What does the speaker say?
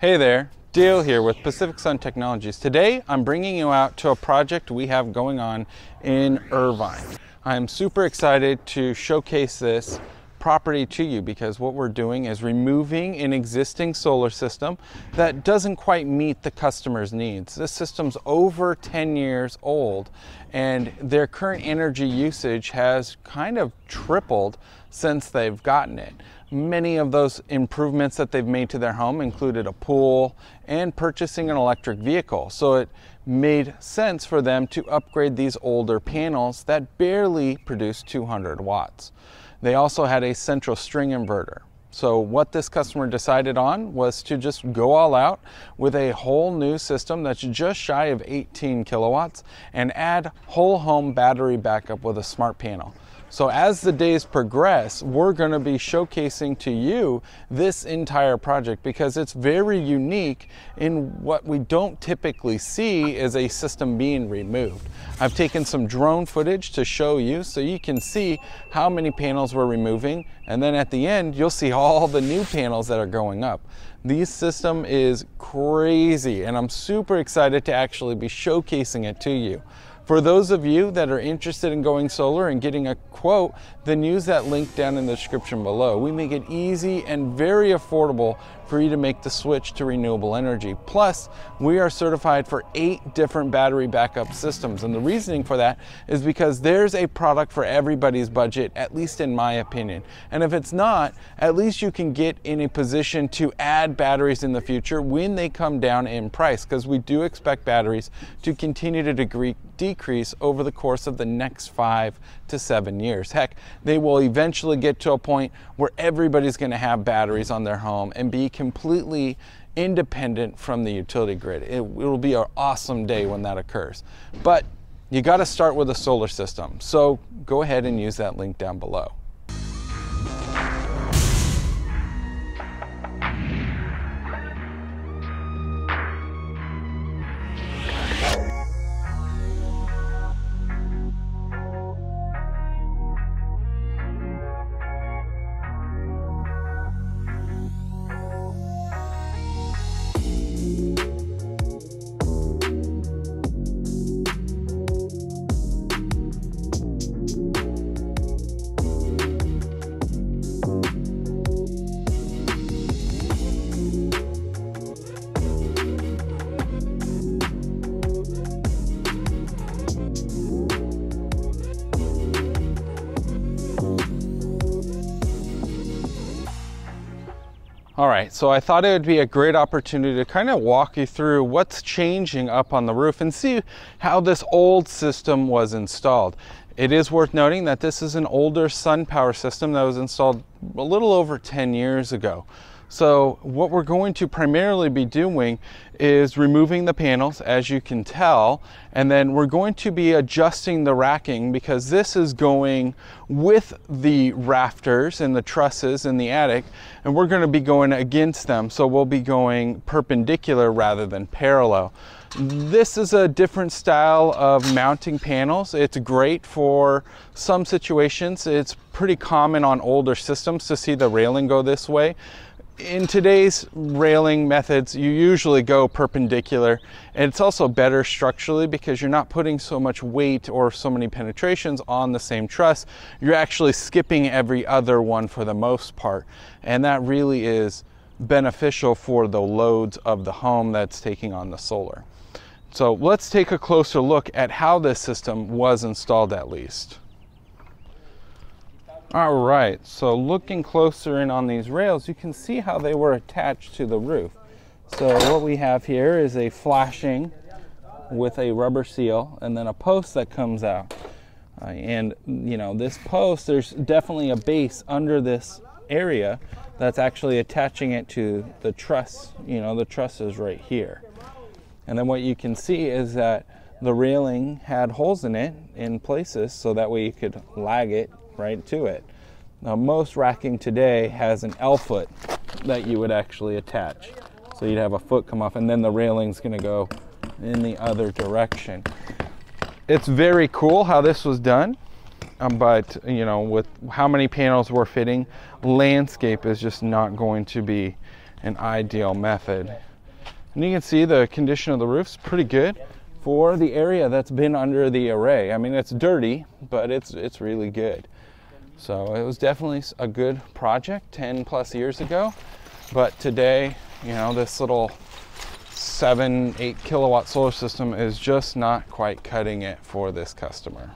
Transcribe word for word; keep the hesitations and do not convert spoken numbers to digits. Hey there, Dale here with Pacific Sun Technologies. Today I'm bringing you out to a project we have going on in Irvine. I'm super excited to showcase this property to you because what we're doing is removing an existing solar system that doesn't quite meet the customer's needs. This system's over ten years old and their current energy usage has kind of tripled since they've gotten it. Many of those improvements that they've made to their home included a pool and purchasing an electric vehicle. So it made sense for them to upgrade these older panels that barely produce two hundred watts. They also had a central string inverter. So what this customer decided on was to just go all out with a whole new system that's just shy of eighteen kilowatts and add whole home battery backup with a smart panel. So as the days progress, we're going to be showcasing to you this entire project because it's very unique in what we don't typically see is a system being removed. I've taken some drone footage to show you so you can see how many panels we're removing, and then at the end you'll see all the new panels that are going up. This system is crazy and I'm super excited to actually be showcasing it to you. For those of you that are interested in going solar and getting a quote, then use that link down in the description below. We make it easy and very affordable for you to make the switch to renewable energy. Plus, we are certified for eight different battery backup systems. And the reasoning for that is because there's a product for everybody's budget, at least in my opinion. And if it's not, at least you can get in a position to add batteries in the future when they come down in price, because we do expect batteries to continue to degree decrease over the course of the next five to seven years. Heck, they will eventually get to a point where everybody's going to have batteries on their home and be completely independent from the utility grid. It will be an awesome day when that occurs. But you got to start with a solar system. So go ahead and use that link down below. All right, so I thought it would be a great opportunity to kind of walk you through what's changing up on the roof and see how this old system was installed. It is worth noting that this is an older SunPower system that was installed a little over ten years ago. So what we're going to primarily be doing is removing the panels, as you can tell, and then we're going to be adjusting the racking because this is going with the rafters and the trusses in the attic, and we're going to be going against them. So we'll be going perpendicular rather than parallel. This is a different style of mounting panels. It's great for some situations. It's pretty common on older systems to see the railing go this way. In today's railing methods, you usually go perpendicular, and it's also better structurally because you're not putting so much weight or so many penetrations on the same truss. You're actually skipping every other one for the most part, and that really is beneficial for the loads of the home that's taking on the solar. So let's take a closer look at how this system was installed, at least. All right, so looking closer in on these rails, you can see how they were attached to the roof. So what we have here is a flashing with a rubber seal and then a post that comes out. Uh, and you know, this post, there's definitely a base under this area that's actually attaching it to the truss, you know, the trusses right here. And then what you can see is that the railing had holes in it in places so that way you could lag it right to it. Now most racking today has an L foot that you would actually attach. So you'd have a foot come off and then the railing's going to go in the other direction. It's very cool how this was done, um, but you know, with how many panels we're fitting, landscape is just not going to be an ideal method. And you can see the condition of the roof's pretty good for the area that's been under the array. I mean, it's dirty, but it's it's really good. So it was definitely a good project ten plus years ago, but today, you know, this little seven, eight kilowatt solar system is just not quite cutting it for this customer.